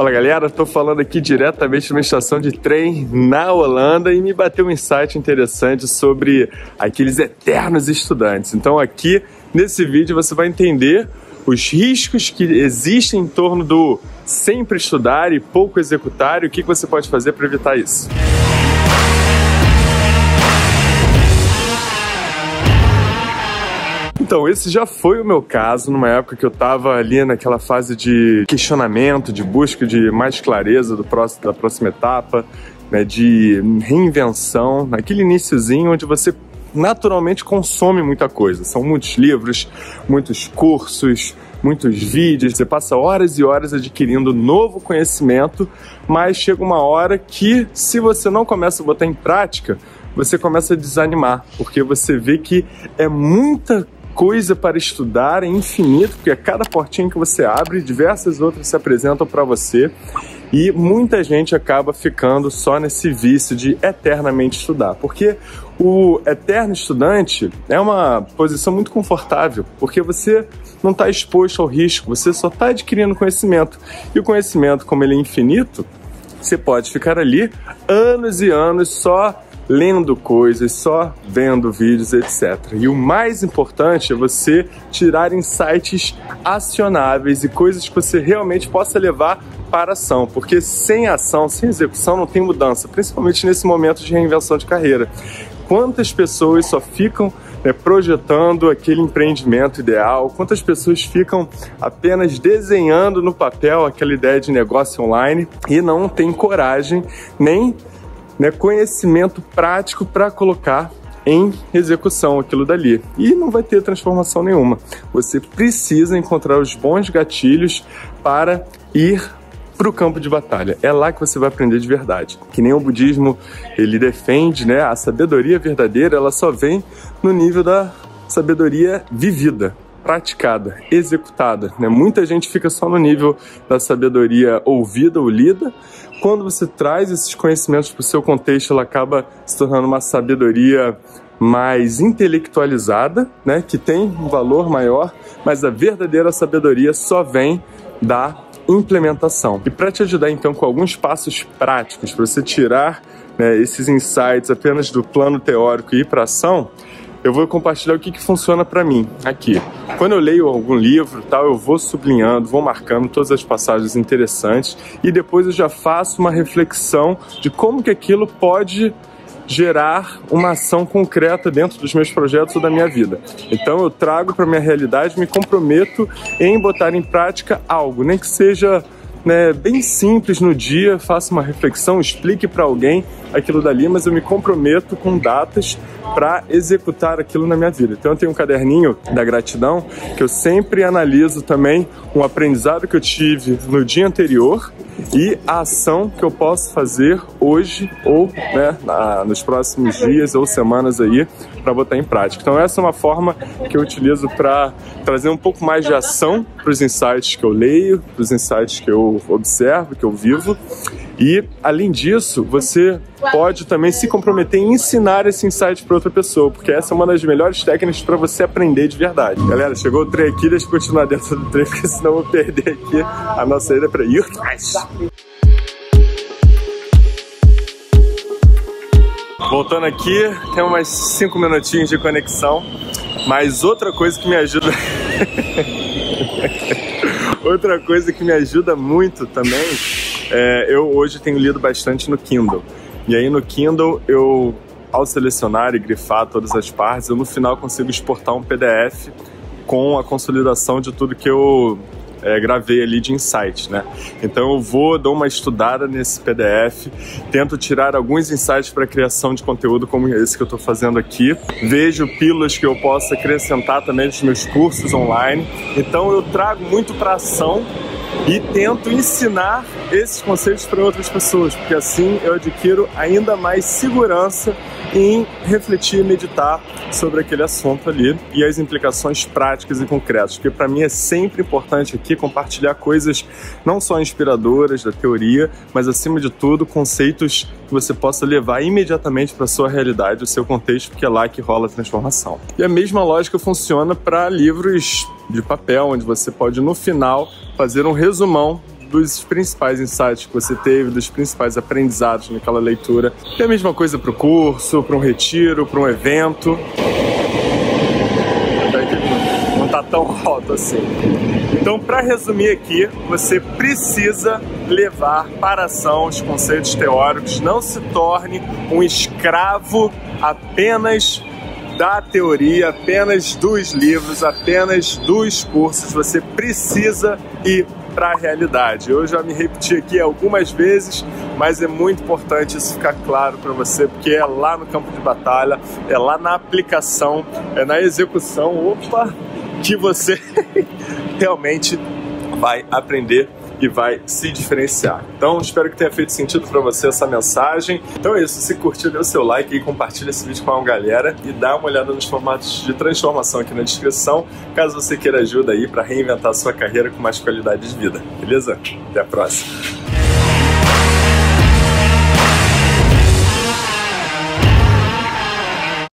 Fala galera, estou falando aqui diretamente de uma estação de trem na Holanda e me bateu um insight interessante sobre aqueles eternos estudantes. Então aqui nesse vídeo você vai entender os riscos que existem em torno do sempre estudar e pouco executar e o que você pode fazer para evitar isso. Então, esse já foi o meu caso, numa época que eu estava ali naquela fase de questionamento, de busca de mais clareza da próxima etapa, né, de reinvenção, naquele iniciozinho onde você naturalmente consome muita coisa. São muitos livros, muitos cursos, muitos vídeos, você passa horas e horas adquirindo novo conhecimento, mas chega uma hora que, se você não começa a botar em prática, você começa a desanimar, porque você vê que é muita coisa para estudar, é infinito, porque a cada portinha que você abre, diversas outras se apresentam para você e muita gente acaba ficando só nesse vício de eternamente estudar, porque o eterno estudante é uma posição muito confortável, porque você não está exposto ao risco, você só está adquirindo conhecimento e o conhecimento, como ele é infinito, você pode ficar ali anos e anos só lendo coisas, só vendo vídeos, etc. E o mais importante é você tirar insights acionáveis e coisas que você realmente possa levar para a ação, porque sem ação, sem execução, não tem mudança, principalmente nesse momento de reinvenção de carreira. Quantas pessoas só ficam projetando aquele empreendimento ideal, quantas pessoas ficam apenas desenhando no papel aquela ideia de negócio online e não tem coragem nem conhecimento prático para colocar em execução aquilo dali. E não vai ter transformação nenhuma. Você precisa encontrar os bons gatilhos para ir para o campo de batalha. É lá que você vai aprender de verdade. Que nem o budismo, ele defende, a sabedoria verdadeira, ela só vem no nível da sabedoria vivida, praticada, executada, Muita gente fica só no nível da sabedoria ouvida ou lida. Quando você traz esses conhecimentos para o seu contexto, ela acaba se tornando uma sabedoria mais intelectualizada, que tem um valor maior, mas a verdadeira sabedoria só vem da implementação. E para te ajudar, então, com alguns passos práticos, para você tirar esses insights apenas do plano teórico e ir para a ação, eu vou compartilhar o que funciona para mim aqui. Quando eu leio algum livro, eu vou sublinhando, vou marcando todas as passagens interessantes e depois eu já faço uma reflexão de como que aquilo pode gerar uma ação concreta dentro dos meus projetos ou da minha vida. Então eu trago para minha realidade, me comprometo em botar em prática algo, nem que seja bem simples no dia, faça uma reflexão, explique para alguém aquilo dali, mas eu me comprometo com datas para executar aquilo na minha vida. Então eu tenho um caderninho da gratidão que eu sempre analiso também um aprendizado que eu tive no dia anterior e a ação que eu posso fazer hoje ou nos próximos dias ou semanas aí para botar em prática. Então essa é uma forma que eu utilizo para trazer um pouco mais de ação para os insights que eu leio, para os insights que eu observo, que eu vivo. E, além disso, você pode também se comprometer em ensinar esse insight para outra pessoa, porque essa é uma das melhores técnicas para você aprender de verdade. Galera, chegou o trem aqui, deixa eu continuar dentro do trem, porque senão eu vou perder aqui a nossa ida para Utrecht. Voltando aqui, tem mais 5 minutinhos de conexão, mas outra coisa que me ajuda... Outra coisa que me ajuda muito também, eu hoje tenho lido bastante no Kindle. E aí no Kindle, eu, ao selecionar e grifar todas as partes, eu no final consigo exportar um PDF com a consolidação de tudo que eu gravei ali de insight, Então eu dou uma estudada nesse PDF, tento tirar alguns insights para criação de conteúdo como esse que eu estou fazendo aqui, vejo pílulas que eu possa acrescentar também nos meus cursos online, então eu trago muito para ação e tento ensinar esses conceitos para outras pessoas, porque assim eu adquiro ainda mais segurança em refletir e meditar sobre aquele assunto ali e as implicações práticas e concretas, porque para mim é sempre importante aqui compartilhar coisas não só inspiradoras da teoria, mas acima de tudo conceitos que você possa levar imediatamente para a sua realidade, o seu contexto, porque é lá que rola a transformação. E a mesma lógica funciona para livros de papel, onde você pode no final fazer um resumão dos principais insights que você teve, dos principais aprendizados naquela leitura. E a mesma coisa para o curso, para um retiro, para um evento. Não está tão alto assim. Então, para resumir aqui, você precisa levar para a ação os conceitos teóricos. Não se torne um escravo apenas da teoria, apenas dos livros, apenas dos cursos. Você precisa ir para a realidade. Eu já me repeti aqui algumas vezes, mas é muito importante isso ficar claro para você, porque é lá no campo de batalha, é lá na aplicação, é na execução, que você realmente vai aprender e vai se diferenciar. Então, espero que tenha feito sentido para você essa mensagem. Então é isso, se curtiu, dê o seu like e compartilha esse vídeo com a galera e dá uma olhada nos formatos de transformação aqui na descrição, caso você queira ajuda aí para reinventar a sua carreira com mais qualidade de vida. Beleza? Até a próxima!